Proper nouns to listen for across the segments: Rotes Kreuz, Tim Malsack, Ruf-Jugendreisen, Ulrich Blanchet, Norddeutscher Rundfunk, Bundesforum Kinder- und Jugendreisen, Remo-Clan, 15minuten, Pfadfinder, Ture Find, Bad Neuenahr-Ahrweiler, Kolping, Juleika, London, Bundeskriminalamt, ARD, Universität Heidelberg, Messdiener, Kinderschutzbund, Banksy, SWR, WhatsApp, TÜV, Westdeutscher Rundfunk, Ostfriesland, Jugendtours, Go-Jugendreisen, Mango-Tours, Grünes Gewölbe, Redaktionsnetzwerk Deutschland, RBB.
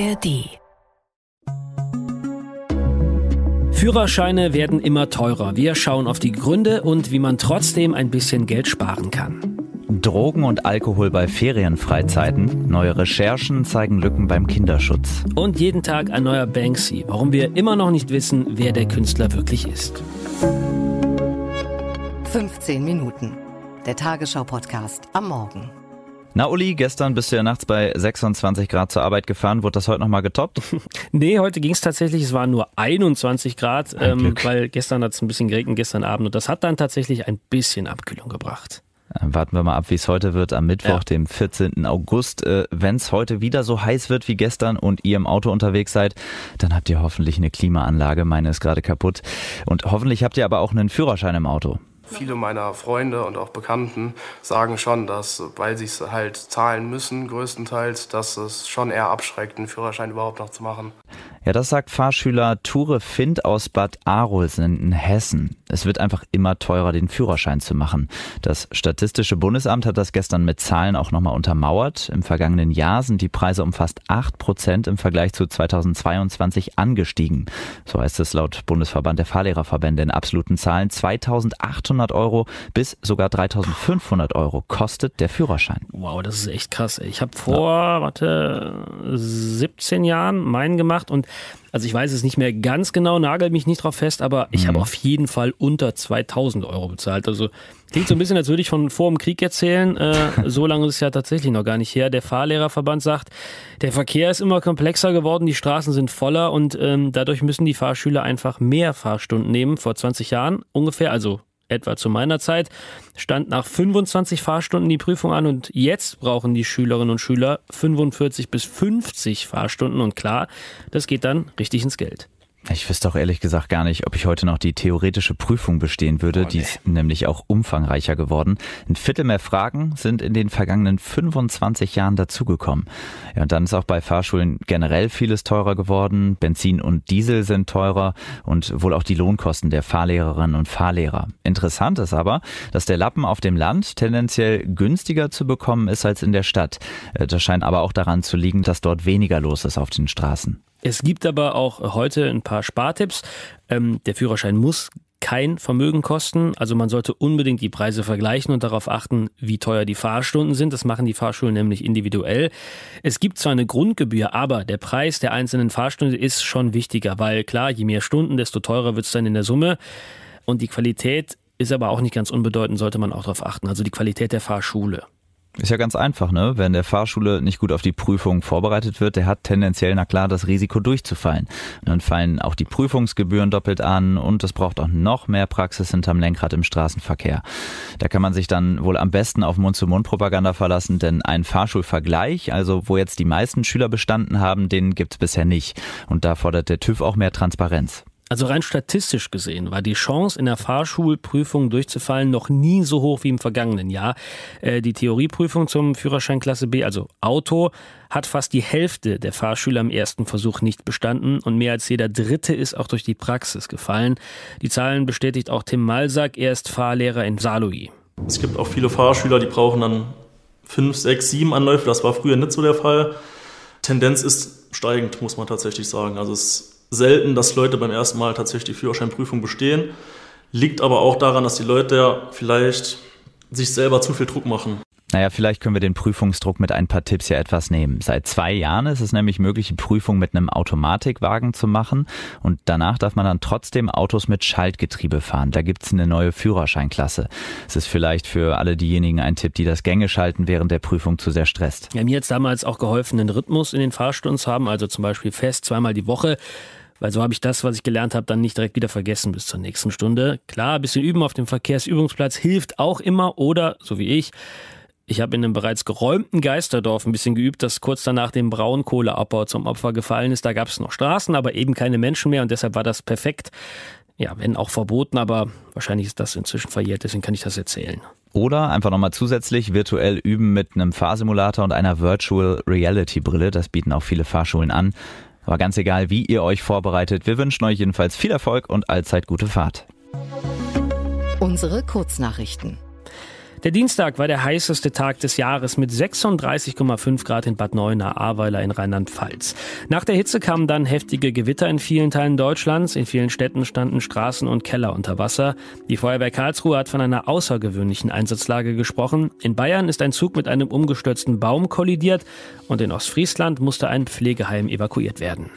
ARD. Führerscheine werden immer teurer. Wir schauen auf die Gründe und wie man trotzdem ein bisschen Geld sparen kann. Drogen und Alkohol bei Ferienfreizeiten. Neue Recherchen zeigen Lücken beim Kinderschutz. Und jeden Tag ein neuer Banksy. Warum wir immer noch nicht wissen, wer der Künstler wirklich ist. 15 Minuten. Der Tagesschau-Podcast am Morgen. Na Uli, gestern bist du ja nachts bei 26 Grad zur Arbeit gefahren. Wurde das heute nochmal getoppt? Nee, heute ging es tatsächlich. Es waren nur 21 Grad, weil gestern hat es ein bisschen geregnet, gestern Abend. Und das hat dann tatsächlich ein bisschen Abkühlung gebracht. Warten wir mal ab, wie es heute wird, am Mittwoch, dem 14. August. Wenn es heute wieder so heiß wird wie gestern und ihr im Auto unterwegs seid, dann habt ihr hoffentlich eine Klimaanlage. Meine ist gerade kaputt. Und hoffentlich habt ihr aber auch einen Führerschein im Auto. Viele meiner Freunde und auch Bekannten sagen schon, dass, weil sie es halt zahlen müssen, größtenteils, dass es schon eher abschreckt, einen Führerschein überhaupt noch zu machen. Ja, das sagt Fahrschüler Ture Find aus Bad Arolsen in Hessen. Es wird einfach immer teurer, den Führerschein zu machen. Das Statistische Bundesamt hat das gestern mit Zahlen auch nochmal untermauert. Im vergangenen Jahr sind die Preise um fast 8% im Vergleich zu 2022 angestiegen. So heißt es laut Bundesverband der Fahrlehrerverbände in absoluten Zahlen. 2.800 € bis sogar 3.500 € kostet der Führerschein. Wow, das ist echt krass. Ich habe vor 17 Jahren meinen gemacht und also ich weiß es nicht mehr ganz genau, nagel mich nicht drauf fest, aber ich habe auf jeden Fall unter 2.000 € bezahlt. Also klingt so ein bisschen, als würde ich von vor dem Krieg erzählen. So lange ist es ja tatsächlich noch gar nicht her. Der Fahrlehrerverband sagt, der Verkehr ist immer komplexer geworden, die Straßen sind voller und dadurch müssen die Fahrschüler einfach mehr Fahrstunden nehmen. Vor 20 Jahren ungefähr, also etwa zu meiner Zeit, stand nach 25 Fahrstunden die Prüfung an und jetzt brauchen die Schülerinnen und Schüler 45 bis 50 Fahrstunden und klar, das geht dann richtig ins Geld. Ich wüsste auch ehrlich gesagt gar nicht, ob ich heute noch die theoretische Prüfung bestehen würde. Die ist nämlich auch umfangreicher geworden. Ein Viertel mehr Fragen sind in den vergangenen 25 Jahren dazugekommen. Ja, und dann ist auch bei Fahrschulen generell vieles teurer geworden. Benzin und Diesel sind teurer und wohl auch die Lohnkosten der Fahrlehrerinnen und Fahrlehrer. Interessant ist aber, dass der Lappen auf dem Land tendenziell günstiger zu bekommen ist als in der Stadt. Das scheint aber auch daran zu liegen, dass dort weniger los ist auf den Straßen. Es gibt aber auch heute ein paar Spartipps. Der Führerschein muss kein Vermögen kosten. Also man sollte unbedingt die Preise vergleichen und darauf achten, wie teuer die Fahrstunden sind. Das machen die Fahrschulen nämlich individuell. Es gibt zwar eine Grundgebühr, aber der Preis der einzelnen Fahrstunde ist schon wichtiger, weil klar, je mehr Stunden, desto teurer wird es dann in der Summe. Und die Qualität ist aber auch nicht ganz unbedeutend, sollte man auch darauf achten. Also die Qualität der Fahrschule. Ist ja ganz einfach, ne? Wenn der Fahrschüler nicht gut auf die Prüfung vorbereitet wird, der hat tendenziell, na klar, das Risiko durchzufallen. Und dann fallen auch die Prüfungsgebühren doppelt an und das braucht auch noch mehr Praxis hinterm Lenkrad im Straßenverkehr. Da kann man sich dann wohl am besten auf Mund-zu-Mund-Propaganda verlassen, denn einen Fahrschulvergleich, also wo jetzt die meisten Schüler bestanden haben, den gibt es bisher nicht. Und da fordert der TÜV auch mehr Transparenz. Also rein statistisch gesehen war die Chance, in der Fahrschulprüfung durchzufallen, noch nie so hoch wie im vergangenen Jahr. Die Theorieprüfung zum Führerschein Klasse B, also Auto, hat fast die Hälfte der Fahrschüler im ersten Versuch nicht bestanden und mehr als jeder Dritte ist auch durch die Praxis gefallen. Die Zahlen bestätigt auch Tim Malsack, er ist Fahrlehrer in Saarlouis. Es gibt auch viele Fahrschüler, die brauchen dann 5, 6, 7 Anläufe. Das war früher nicht so der Fall. Tendenz ist steigend, muss man tatsächlich sagen. Also es selten, dass Leute beim ersten Mal tatsächlich die Führerscheinprüfung bestehen. Liegt aber auch daran, dass die Leute ja vielleicht sich selber zu viel Druck machen. Naja, vielleicht können wir den Prüfungsdruck mit ein paar Tipps ja etwas nehmen. Seit 2 Jahren ist es nämlich möglich, die Prüfung mit einem Automatikwagen zu machen. Und danach darf man dann trotzdem Autos mit Schaltgetriebe fahren. Da gibt es eine neue Führerscheinklasse. Es ist vielleicht für alle diejenigen ein Tipp, die das Gängeschalten während der Prüfung zu sehr stresst. Ja, mir hat es damals auch geholfen, einen Rhythmus in den Fahrstunden zu haben. Also zum Beispiel fest 2-mal die Woche. Weil so habe ich das, was ich gelernt habe, dann nicht direkt wieder vergessen bis zur nächsten Stunde. Klar, ein bisschen üben auf dem Verkehrsübungsplatz hilft auch immer. Oder, so wie ich habe in einem bereits geräumten Geisterdorf ein bisschen geübt, das kurz danach dem Braunkohleabbau zum Opfer gefallen ist. Da gab es noch Straßen, aber eben keine Menschen mehr und deshalb war das perfekt. Ja, wenn auch verboten, aber wahrscheinlich ist das inzwischen verjährt, deswegen kann ich das erzählen. Oder einfach nochmal zusätzlich virtuell üben mit einem Fahrsimulator und einer Virtual Reality Brille. Das bieten auch viele Fahrschulen an. Aber ganz egal, wie ihr euch vorbereitet, wir wünschen euch jedenfalls viel Erfolg und allzeit gute Fahrt. Unsere Kurznachrichten. Der Dienstag war der heißeste Tag des Jahres mit 36,5 Grad in Bad Neuenahr-Ahrweiler in Rheinland-Pfalz. Nach der Hitze kamen dann heftige Gewitter in vielen Teilen Deutschlands. In vielen Städten standen Straßen und Keller unter Wasser. Die Feuerwehr Karlsruhe hat von einer außergewöhnlichen Einsatzlage gesprochen. In Bayern ist ein Zug mit einem umgestürzten Baum kollidiert und in Ostfriesland musste ein Pflegeheim evakuiert werden.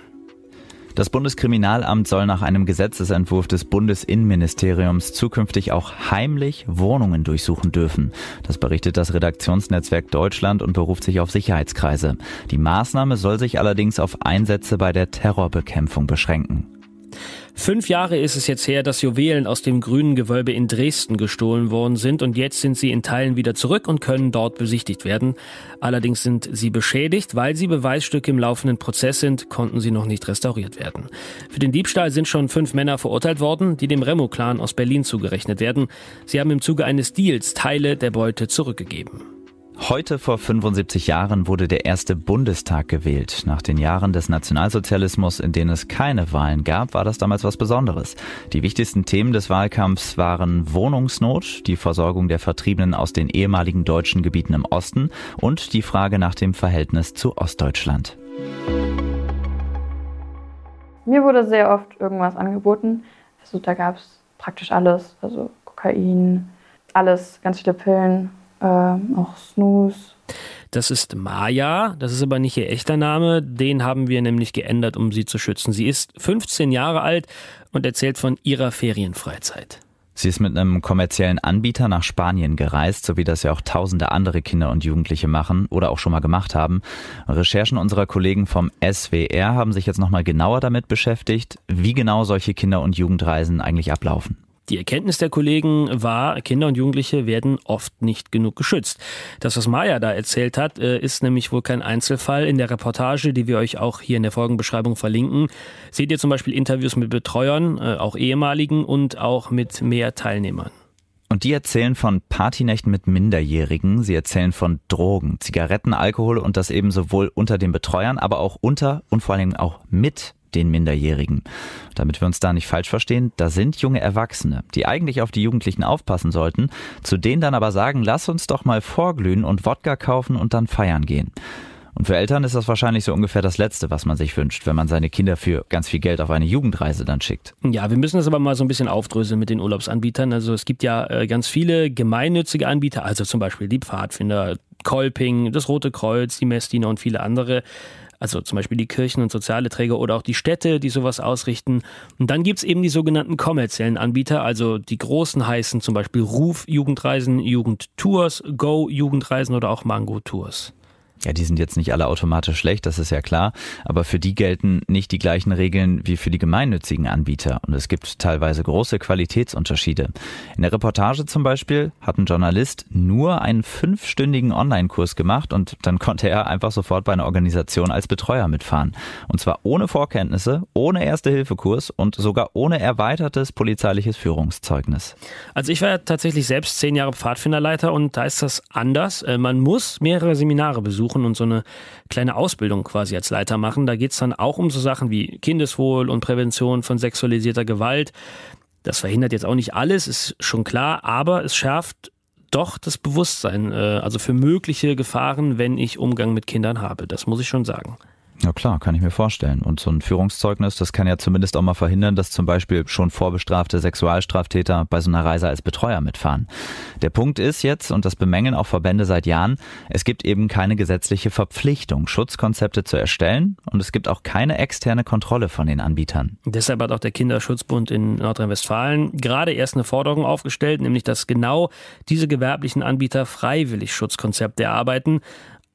Das Bundeskriminalamt soll nach einem Gesetzesentwurf des Bundesinnenministeriums zukünftig auch heimlich Wohnungen durchsuchen dürfen. Das berichtet das Redaktionsnetzwerk Deutschland und beruft sich auf Sicherheitskreise. Die Maßnahme soll sich allerdings auf Einsätze bei der Terrorbekämpfung beschränken. 5 Jahre ist es jetzt her, dass Juwelen aus dem Grünen Gewölbe in Dresden gestohlen worden sind und jetzt sind sie in Teilen wieder zurück und können dort besichtigt werden. Allerdings sind sie beschädigt, weil sie Beweisstücke im laufenden Prozess sind, konnten sie noch nicht restauriert werden. Für den Diebstahl sind schon 5 Männer verurteilt worden, die dem Remo-Clan aus Berlin zugerechnet werden. Sie haben im Zuge eines Deals Teile der Beute zurückgegeben. Heute vor 75 Jahren wurde der erste Bundestag gewählt. Nach den Jahren des Nationalsozialismus, in denen es keine Wahlen gab, war das damals was Besonderes. Die wichtigsten Themen des Wahlkampfs waren Wohnungsnot, die Versorgung der Vertriebenen aus den ehemaligen deutschen Gebieten im Osten und die Frage nach dem Verhältnis zu Ostdeutschland. Mir wurde sehr oft irgendwas angeboten. Also da gab es praktisch alles, also Kokain, alles, ganz viele Pillen. Auch Snooze. Das ist Maya, das ist aber nicht ihr echter Name, den haben wir nämlich geändert, um sie zu schützen. Sie ist 15 Jahre alt und erzählt von ihrer Ferienfreizeit. Sie ist mit einem kommerziellen Anbieter nach Spanien gereist, so wie das ja auch tausende andere Kinder und Jugendliche machen oder auch schon mal gemacht haben. Recherchen unserer Kollegen vom SWR haben sich jetzt nochmal genauer damit beschäftigt, wie genau solche Kinder- und Jugendreisen eigentlich ablaufen. Die Erkenntnis der Kollegen war, Kinder und Jugendliche werden oft nicht genug geschützt. Das, was Maya da erzählt hat, ist nämlich wohl kein Einzelfall. In der Reportage, die wir euch auch hier in der Folgenbeschreibung verlinken, seht ihr zum Beispiel Interviews mit Betreuern, auch ehemaligen und auch mit mehr Teilnehmern. Und die erzählen von Partynächten mit Minderjährigen, sie erzählen von Drogen, Zigaretten, Alkohol und das eben sowohl unter den Betreuern, aber auch unter und vor allem auch mit den Minderjährigen. Damit wir uns da nicht falsch verstehen, da sind junge Erwachsene, die eigentlich auf die Jugendlichen aufpassen sollten, zu denen dann aber sagen, lass uns doch mal vorglühen und Wodka kaufen und dann feiern gehen. Und für Eltern ist das wahrscheinlich so ungefähr das Letzte, was man sich wünscht, wenn man seine Kinder für ganz viel Geld auf eine Jugendreise dann schickt. Ja, wir müssen das aber mal so ein bisschen aufdröseln mit den Urlaubsanbietern. Also es gibt ja ganz viele gemeinnützige Anbieter, also zum Beispiel die Pfadfinder, Kolping, das Rote Kreuz, die Messdiener und viele andere. Also zum Beispiel die Kirchen und soziale Träger oder auch die Städte, die sowas ausrichten. Und dann gibt es eben die sogenannten kommerziellen Anbieter, also die großen heißen zum Beispiel Ruf-Jugendreisen, Jugendtours, Go-Jugendreisen oder auch Mango-Tours. Ja, die sind jetzt nicht alle automatisch schlecht, das ist ja klar. Aber für die gelten nicht die gleichen Regeln wie für die gemeinnützigen Anbieter. Und es gibt teilweise große Qualitätsunterschiede. In der Reportage zum Beispiel hat ein Journalist nur einen 5-stündigen Online-Kurs gemacht und dann konnte er einfach sofort bei einer Organisation als Betreuer mitfahren. Und zwar ohne Vorkenntnisse, ohne Erste-Hilfe-Kurs und sogar ohne erweitertes polizeiliches Führungszeugnis. Also ich war tatsächlich selbst 10 Jahre Pfadfinderleiter und da ist das anders. Man muss mehrere Seminare besuchen und so eine kleine Ausbildung quasi als Leiter machen. Da geht es dann auch um so Sachen wie Kindeswohl und Prävention von sexualisierter Gewalt. Das verhindert jetzt auch nicht alles, ist schon klar, aber es schärft doch das Bewusstsein, also für mögliche Gefahren, wenn ich Umgang mit Kindern habe. Das muss ich schon sagen. Ja klar, kann ich mir vorstellen. Und so ein Führungszeugnis, das kann ja zumindest auch mal verhindern, dass zum Beispiel schon vorbestrafte Sexualstraftäter bei so einer Reise als Betreuer mitfahren. Der Punkt ist jetzt, und das bemängeln auch Verbände seit Jahren, es gibt eben keine gesetzliche Verpflichtung, Schutzkonzepte zu erstellen und es gibt auch keine externe Kontrolle von den Anbietern. Deshalb hat auch der Kinderschutzbund in Nordrhein-Westfalen gerade erst eine Forderung aufgestellt, nämlich dass genau diese gewerblichen Anbieter freiwillig Schutzkonzepte erarbeiten.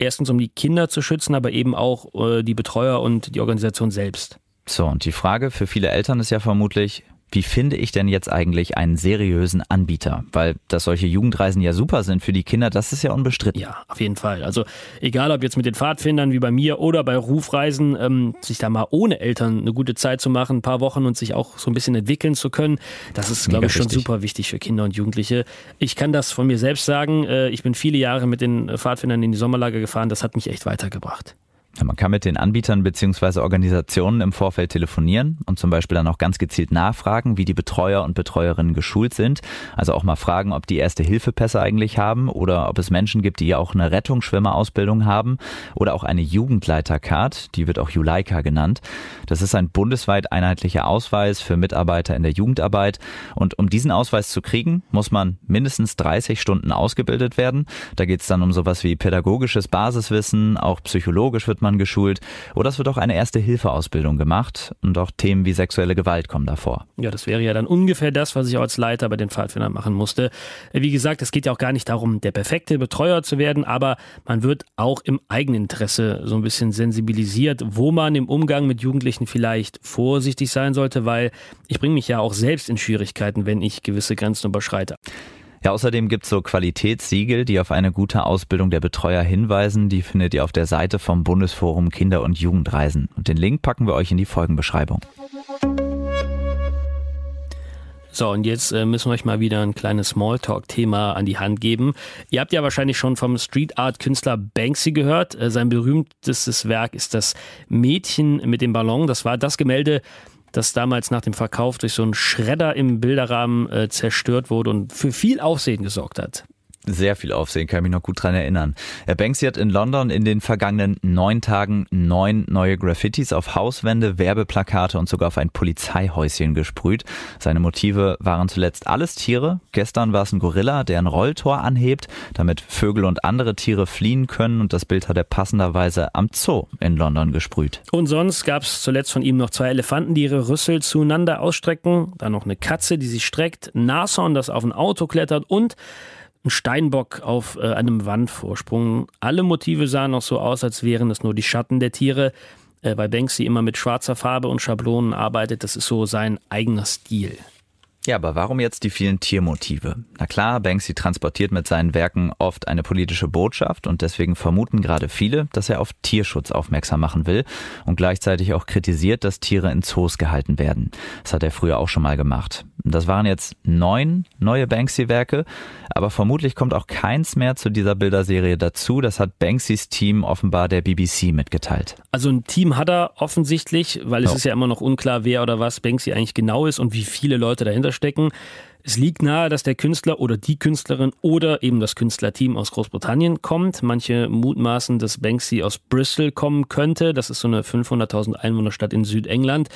Erstens, um die Kinder zu schützen, aber eben auch die Betreuer und die Organisation selbst. So, und die Frage für viele Eltern ist ja vermutlich, wie finde ich denn jetzt eigentlich einen seriösen Anbieter? Weil, dass solche Jugendreisen ja super sind für die Kinder, das ist ja unbestritten. Ja, auf jeden Fall. Also egal, ob jetzt mit den Pfadfindern wie bei mir oder bei Rufreisen, sich da mal ohne Eltern eine gute Zeit zu machen, ein paar Wochen und sich auch so ein bisschen entwickeln zu können, das ist, glaube ich, schon super wichtig für Kinder und Jugendliche. Ich kann das von mir selbst sagen. Ich bin viele Jahre mit den Pfadfindern in die Sommerlager gefahren. Das hat mich echt weitergebracht. Man kann mit den Anbietern bzw. Organisationen im Vorfeld telefonieren und zum Beispiel dann auch ganz gezielt nachfragen, wie die Betreuer und Betreuerinnen geschult sind. Also auch mal fragen, ob die Erste-Hilfe-Pässe eigentlich haben oder ob es Menschen gibt, die auch eine Rettungsschwimmerausbildung haben oder auch eine Jugendleitercard, die wird auch Juleika genannt. Das ist ein bundesweit einheitlicher Ausweis für Mitarbeiter in der Jugendarbeit. Und um diesen Ausweis zu kriegen, muss man mindestens 30 Stunden ausgebildet werden. Da geht es dann um sowas wie pädagogisches Basiswissen, auch psychologisch wird man geschult oder es wird auch eine Erste-Hilfe-Ausbildung gemacht und auch Themen wie sexuelle Gewalt kommen davor. Ja, das wäre ja dann ungefähr das, was ich als Leiter bei den Pfadfindern machen musste. Wie gesagt, es geht ja auch gar nicht darum, der perfekte Betreuer zu werden, aber man wird auch im eigenen Interesse so ein bisschen sensibilisiert, wo man im Umgang mit Jugendlichen vielleicht vorsichtig sein sollte, weil ich bringe mich ja auch selbst in Schwierigkeiten, wenn ich gewisse Grenzen überschreite. Ja, außerdem gibt es so Qualitätssiegel, die auf eine gute Ausbildung der Betreuer hinweisen. Die findet ihr auf der Seite vom Bundesforum Kinder- und Jugendreisen. Und den Link packen wir euch in die Folgenbeschreibung. So, und jetzt müssen wir euch mal wieder ein kleines Smalltalk-Thema an die Hand geben. Ihr habt ja wahrscheinlich schon vom Street-Art-Künstler Banksy gehört. Sein berühmtestes Werk ist das Mädchen mit dem Ballon. Das war das Gemälde, das damals nach dem Verkauf durch so einen Schredder im Bilderrahmen zerstört wurde und für viel Aufsehen gesorgt hat. Sehr viel Aufsehen, kann mich noch gut dran erinnern. Banksy hat in London in den vergangenen 9 Tagen 9 neue Graffitis auf Hauswände, Werbeplakate und sogar auf ein Polizeihäuschen gesprüht. Seine Motive waren zuletzt alles Tiere. Gestern war es ein Gorilla, der ein Rolltor anhebt, damit Vögel und andere Tiere fliehen können. Und das Bild hat er passenderweise am Zoo in London gesprüht. Und sonst gab es zuletzt von ihm noch 2 Elefanten, die ihre Rüssel zueinander ausstrecken. Dann noch eine Katze, die sich streckt. Nashorn, das auf ein Auto klettert und ein Steinbock auf einem Wandvorsprung. Alle Motive sahen noch so aus, als wären es nur die Schatten der Tiere, weil Banksy immer mit schwarzer Farbe und Schablonen arbeitet. Das ist so sein eigener Stil. Ja, aber warum jetzt die vielen Tiermotive? Na klar, Banksy transportiert mit seinen Werken oft eine politische Botschaft und deswegen vermuten gerade viele, dass er auf Tierschutz aufmerksam machen will und gleichzeitig auch kritisiert, dass Tiere in Zoos gehalten werden. Das hat er früher auch schon mal gemacht. Das waren jetzt 9 neue Banksy-Werke, aber vermutlich kommt auch keins mehr zu dieser Bilderserie dazu. Das hat Banksys Team offenbar der BBC mitgeteilt. Also ein Team hat er offensichtlich, weil es ist ja immer noch unklar, wer oder was Banksy eigentlich genau ist und wie viele Leute dahinter stecken. Es liegt nahe, dass der Künstler oder die Künstlerin oder eben das Künstlerteam aus Großbritannien kommt. Manche mutmaßen, dass Banksy aus Bristol kommen könnte. Das ist so eine 500.000 Einwohnerstadt in Südengland.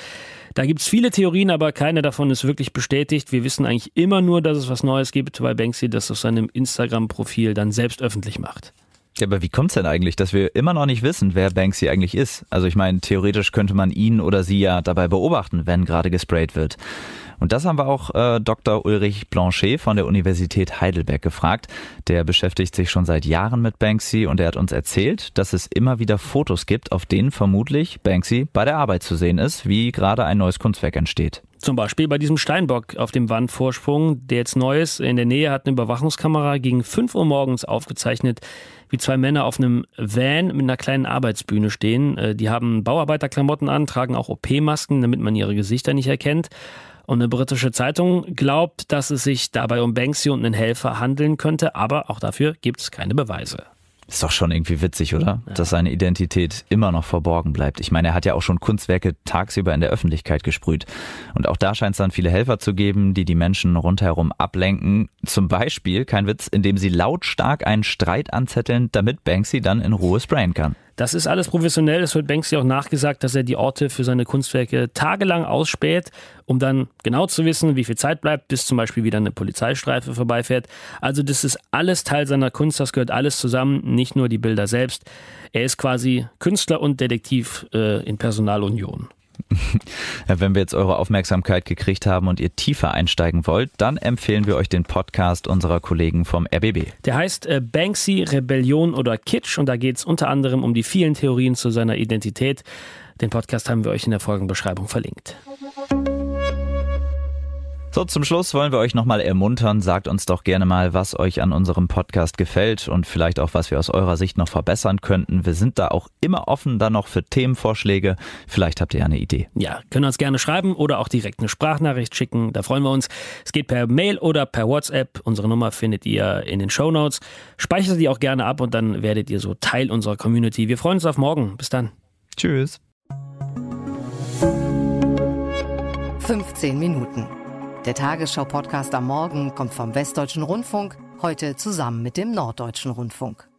Da gibt es viele Theorien, aber keine davon ist wirklich bestätigt. Wir wissen eigentlich immer nur, dass es was Neues gibt, weil Banksy das auf seinem Instagram-Profil dann selbst öffentlich macht. Ja, aber wie kommt's denn eigentlich, dass wir immer noch nicht wissen, wer Banksy eigentlich ist? Also ich meine, theoretisch könnte man ihn oder sie ja dabei beobachten, wenn gerade gesprayt wird. Und das haben wir auch Dr. Ulrich Blanchet von der Universität Heidelberg gefragt. Der beschäftigt sich schon seit Jahren mit Banksy und er hat uns erzählt, dass es immer wieder Fotos gibt, auf denen vermutlich Banksy bei der Arbeit zu sehen ist, wie gerade ein neues Kunstwerk entsteht. Zum Beispiel bei diesem Steinbock auf dem Wandvorsprung, der jetzt neu ist. In der Nähe hat eine Überwachungskamera gegen 5 Uhr morgens aufgezeichnet, wie 2 Männer auf einem Van mit einer kleinen Arbeitsbühne stehen. Die haben Bauarbeiterklamotten an, tragen auch OP-Masken, damit man ihre Gesichter nicht erkennt. Und eine britische Zeitung glaubt, dass es sich dabei um Banksy und einen Helfer handeln könnte, aber auch dafür gibt es keine Beweise. Ist doch schon irgendwie witzig, oder? Ja. Dass seine Identität immer noch verborgen bleibt. Ich meine, er hat ja auch schon Kunstwerke tagsüber in der Öffentlichkeit gesprüht. Und auch da scheint es dann viele Helfer zu geben, die die Menschen rundherum ablenken. Zum Beispiel, kein Witz, indem sie lautstark einen Streit anzetteln, damit Banksy dann in Ruhe sprayen kann. Das ist alles professionell. Es wird Banksy auch nachgesagt, dass er die Orte für seine Kunstwerke tagelang ausspäht, um dann genau zu wissen, wie viel Zeit bleibt, bis zum Beispiel wieder eine Polizeistreife vorbeifährt. Also das ist alles Teil seiner Kunst, das gehört alles zusammen, nicht nur die Bilder selbst. Er ist quasi Künstler und Detektiv in Personalunion. Wenn wir jetzt eure Aufmerksamkeit gekriegt haben und ihr tiefer einsteigen wollt, dann empfehlen wir euch den Podcast unserer Kollegen vom RBB. Der heißt Banksy, Rebellion oder Kitsch und da geht es unter anderem um die vielen Theorien zu seiner Identität. Den Podcast haben wir euch in der Folgenbeschreibung verlinkt. So, zum Schluss wollen wir euch nochmal ermuntern. Sagt uns doch gerne mal, was euch an unserem Podcast gefällt und vielleicht auch, was wir aus eurer Sicht noch verbessern könnten. Wir sind da auch immer offen dann noch für Themenvorschläge. Vielleicht habt ihr ja eine Idee. Ja, können uns gerne schreiben oder auch direkt eine Sprachnachricht schicken. Da freuen wir uns. Es geht per Mail oder per WhatsApp. Unsere Nummer findet ihr in den Shownotes. Speichert die auch gerne ab und dann werdet ihr so Teil unserer Community. Wir freuen uns auf morgen. Bis dann. Tschüss. 15 Minuten. Der Tagesschau-Podcast am Morgen kommt vom Westdeutschen Rundfunk, heute zusammen mit dem Norddeutschen Rundfunk.